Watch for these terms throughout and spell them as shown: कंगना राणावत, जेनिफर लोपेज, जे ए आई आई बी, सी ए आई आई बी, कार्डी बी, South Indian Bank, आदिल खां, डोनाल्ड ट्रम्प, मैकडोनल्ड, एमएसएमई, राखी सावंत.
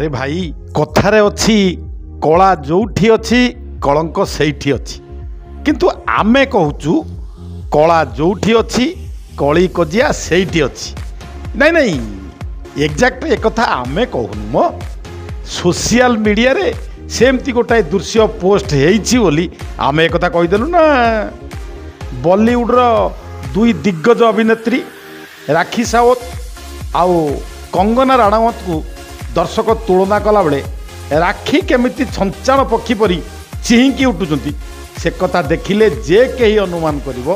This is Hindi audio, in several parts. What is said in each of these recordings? अरे भाई कथार अच्छी कला जोठी अच्छी कलंक सेठी अच्छी किंतु आमे कहूँ कला जोठी अच्छी कली कजिया सेठी अच्छी नहीं नहीं एक्जाक्ट एक कथा आमे कहूँ मो सोशल मीडिया रे सेमती गोटाए दृश्य पोस्ट होमें एक कहीदेलु ना। बॉलीवुडर दुई दिग्गज अभिनेत्री राखी सावंत आउ कंगना राणावत को दर्शक तुलना कला बेले राखी केमिति छंचाण पक्षी परी चिहिंकी उठुचंती से कथा देखिले जे कहीं अनुमान करिवो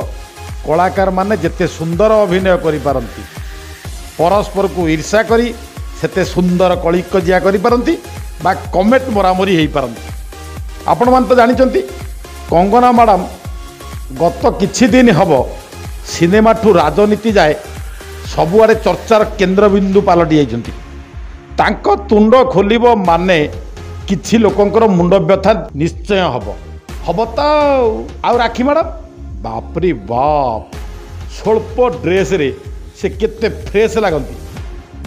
कलाकार माने जेते सुंदर अभिनय करि पारंती परस्पर को ईर्षा करी सेते सुंदर कलिकजिया करि पारंती बा कमेंट मरामरी होई पारंती। आपण मान तो जानिचंती कंगना मैडम गत किछि दिन हब सिनेमा ठू राजनीति जाए सबुआड़े चर्चार केन्द्रबिंदु पलटि जाइछंती। तांको तुंड खोलिबो माने किछि लोकंकर मुंड व्यथा निश्चय हब हब तो आउ राखी मैडम बापरी बाप स्वल्प ड्रेस रे से केते फ्रेश लागंती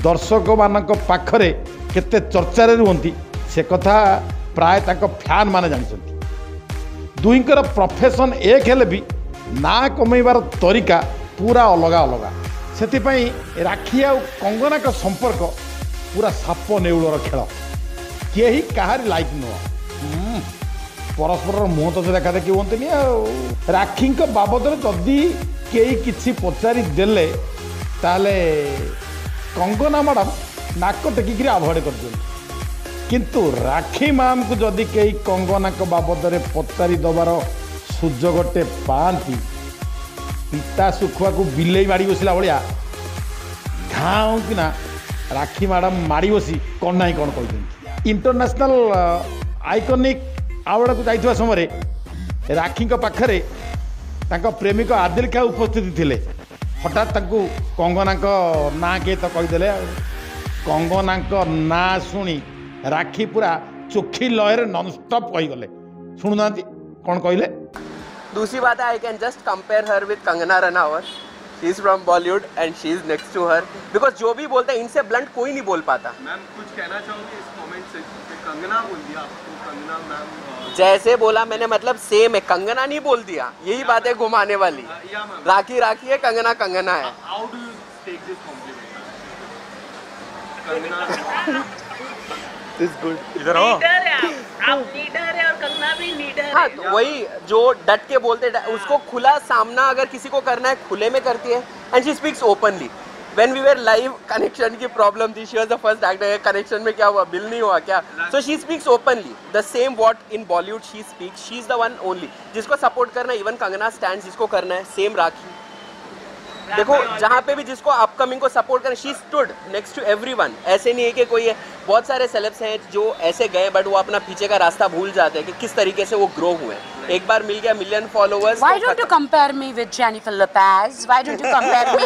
दर्शक मानक पाखरे केते चर्चारे रुहंती से कथा प्राय तांको फैन माने जानिछंती। दुईकर प्रोफेशन एक हेले भी ना कमेबार तरीका पूरा अलग अलग से राखी आ कंगना का संपर्क पूरा साप नेउलर खेल किए ही कहारी लाइक नुह परस्पर मुह तो देखा देखी हमें आ राखी बाबद जदि कई कि पचारिदेले कंगना मैडम नाक टेकिक आभड कर दिखते किंतु राखी मैम को जदि कई कंगना बाबद में पचारिदेवार सुजोगटे पाती पिता सुखुआ को बिलई माड़ बसला भाया घाऊ कि राखी मैडम माड़ बसी कौन ना कौन कहते इंटरनेशनल आइकॉनिक आवार्ड को जाइवा समय राखी पाखे प्रेमिक आदिल खां उपस्थित थे हठात कंगना ना किए तो कहीदेले कंगना ना शुणी राखी पूरा चोखी लहर नॉनस्टॉप कही गले सुनुना कौन कहले। दूसरी बात I can just compare her with Kangana Ranaut she is from Bollywood and she is next to her because जो भी बोलता है इनसे ब्लंट कोई नहीं बोल पाता। मैम कुछ कहना चाहूँगी इस मोमेंट से कंगना बोल दिया आपको कंगना मैम जैसे बोला मैंने मतलब सेम है कंगना नहीं बोल दिया यही बात है घुमाने वाली राखी राखी है कंगना कंगना है। How do you take this compliment इधर हो आप लीडर है और कंगना भी लीडर है। हाँ, तो वही जो डट के बोलते उसको खुला सामना अगर किसी को करना है खुले में करती है and she speaks openly. When we were live connection की प्रॉब्लम थी she was the first actor connection में क्या हुआ बिल नहीं हुआ क्या so she speaks openly the same what in Bollywood she speaks she is the one only जिसको सपोर्ट करना है इवन कंगना स्टैंड जिसको करना है सेम राखी देखो जहाँ पे भी जिसको अपकमिंग को सपोर्ट करें she stood next to everyone. ऐसे नहीं है कि कोई है बहुत सारे सेलेब्स हैं जो ऐसे गए बट वो अपना पीछे का रास्ता भूल जाते हैं कि किस तरीके से वो ग्रो हुए एक बार मिल गया million followers. Why don't you compare me with जेनिफर लोपेज why don't you compare me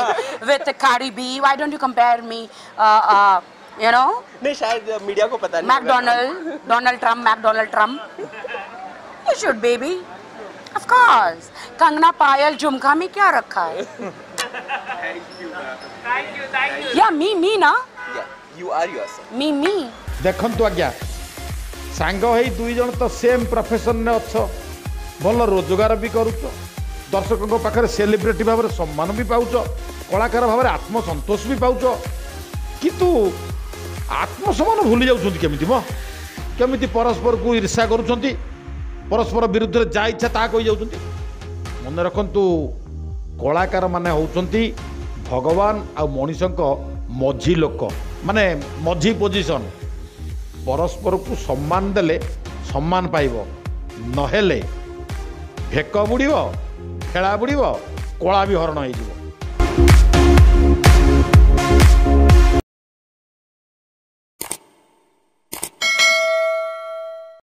with कार्डी बी why don't you compare me you know नहीं शायद मीडिया को पता नहीं मैकडोनल्ड डोनाल्ड ट्रम्प you should baby of course Kangana पायल झुमका में क्या रखा है। देखु आज्ञा सांग हो दुई जन तो सेम प्रोफेशन में अच्छ भल रोजगार भी करुच दर्शकों पाखे सेलिब्रिटी भाव सम्मान भी पाच कलाकार भाव आत्मसंतोष भी पाच कितु आत्मसम्मान भूली जामि म कमी परस्पर को ईर्षा करुँच परस्पर विरुद्ध जा इच्छा ता कही मन रखु कलाकार माने होउचंती भगवान आ मनिषंक मझी लोक माने मझी पोजिशन परस्पर को सम्मान देले सम्मान पाइबो नहेले भेक बुड़ीबो खेला बुड़ीबो कला भी हरण होइजिवो।